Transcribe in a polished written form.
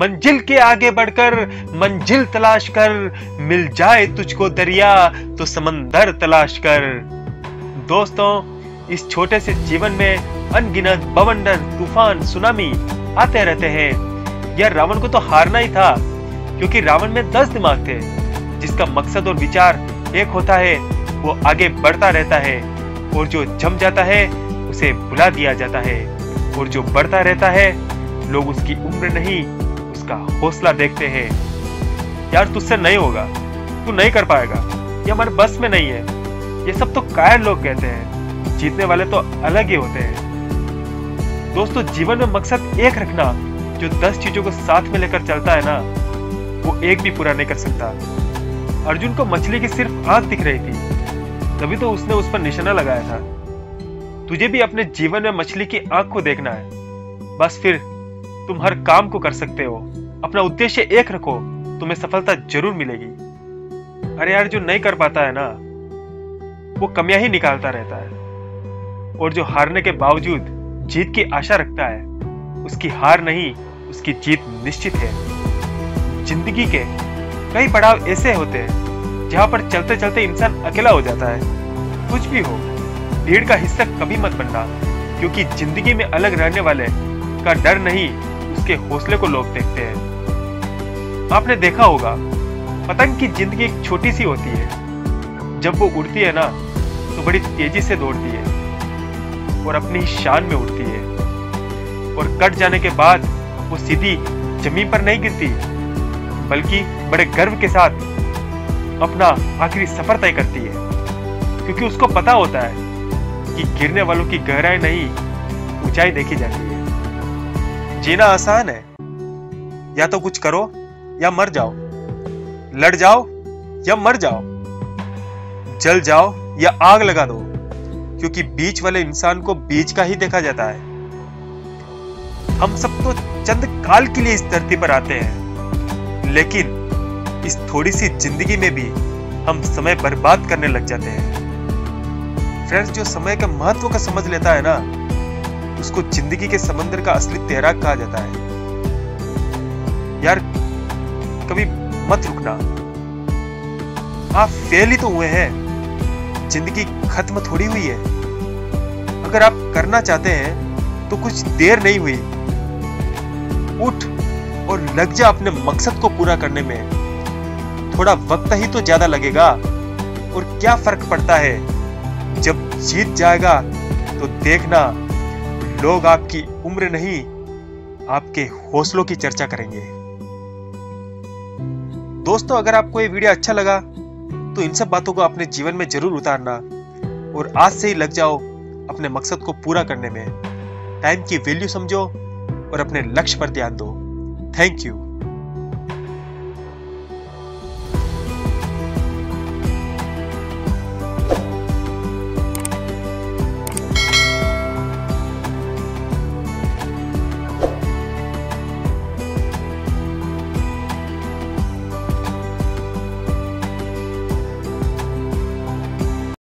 मंजिल के आगे बढ़कर मंजिल तलाश कर, मिल जाए तुझको दरिया तो समंदर तलाश कर। दोस्तों, इस छोटे से जीवन में अनगिनत बवंडर, तूफान, सुनामी आते रहते हैं। यार, रावण को तो हारना ही था, क्योंकि रावण में 10 दिमाग थे, जिसका मकसद और विचार एक होता है, वो आगे बढ़ता रहता है, और जो जम जाता है उसे भुला दिया जाता है, और जो बढ़ता रहता है लोग उसकी उम्र नहीं, उसका हौसला देखते हैं। यार, तुझसे नहीं होगा, तू नहीं कर पाएगा, ये हमारे बस में नहीं है, ये सब तो कायर लोग कहते हैं, जीतने वाले तो अलग ही होते हैं। दोस्तों, जीवन में मकसद एक रखना, जो 10 चीजों को साथ में लेकर चलता है ना, वो एक भी पूरा नहीं कर सकता। अर्जुन को मछली की सिर्फ आंख दिख रही थी, तभी तो उसने उस पर निशाना लगाया था। तुझे भी अपने जीवन में मछली की आंख को देखना है, बस फिर तुम हर काम को कर सकते हो। अपना उद्देश्य एक रखो, तुम्हें सफलता जरूर मिलेगी। अरे यार, जो नहीं कर पाता है ना, वो कमियां ही निकालता रहता है, और जो हारने के बावजूद जीत की आशा रखता है, उसकी हार नहीं, उसकी जीत निश्चित है। जिंदगी के कई पड़ाव ऐसे होते हैं जहां पर चलते चलते इंसान अकेला हो जाता है। कुछ भी हो, भीड़ का हिस्सा कभी मत बनना, क्योंकि जिंदगी में अलग रहने वाले का डर नहीं, उसके हौसले को लोग देखते हैं। आपने देखा होगा, पतंग की जिंदगी एक छोटी सी होती है, जब वो उड़ती है ना तो बड़ी तेजी से दौड़ती है और अपनी शान में उड़ती है, और कट जाने के बाद वो सीधी जमीन पर नहीं गिरती, बल्कि बड़े गर्व के साथ अपना आखिरी सफर तय करती है, क्योंकि उसको पता होता है कि गिरने वालों की गहराई नहीं, ऊंचाई देखी जाती है। जीना आसान है, या तो कुछ करो या मर जाओ, लड़ जाओ या मर जाओ, जल जाओ या आग लगा दो, क्योंकि बीच वाले इंसान को बीच का ही देखा जाता है। हम सब तो चंद काल के लिए इस धरती पर आते हैं, लेकिन इस थोड़ी सी जिंदगी में भी हम समय बर्बाद करने लग जाते हैं। फ्रेंड्स, जो समय के महत्व का समझ लेता है ना, उसको जिंदगी के समंदर का असली तैराक कहा जाता है। यार, कभी मत रुकना, आप फेल ही तो हुए हैं, जिंदगी खत्म थोड़ी हुई है। अगर आप करना चाहते हैं तो कुछ देर नहीं हुई, उठ और लग जा अपने मकसद को पूरा करने में। थोड़ा वक्त ही तो ज्यादा लगेगा, और क्या फर्क पड़ता है, जब जीत जाएगा तो देखना लोग आपकी उम्र नहीं, आपके हौसलों की चर्चा करेंगे। दोस्तों, अगर आपको ये वीडियो अच्छा लगा तो इन सब बातों को अपने जीवन में जरूर उतारना, और आज से ही लग जाओ अपने मकसद को पूरा करने में। टाइम की वैल्यू समझो और अपने लक्ष्य पर ध्यान दो। Thank you.